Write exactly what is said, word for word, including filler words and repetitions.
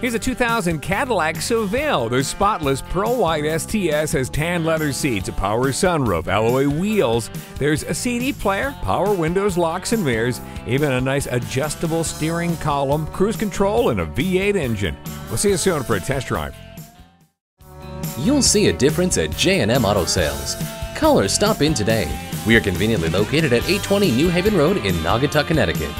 Here's a two thousand Cadillac Seville. Their spotless pearl-white S T S has tan leather seats, a power sunroof, alloy wheels. There's a C D player, power windows, locks and mirrors, even a nice adjustable steering column, cruise control, and a V eight engine. We'll see you soon for a test drive. You'll see a difference at J and M Auto Sales. Call or stop in today. We are conveniently located at eight twenty New Haven Road in Naugatuck, Connecticut.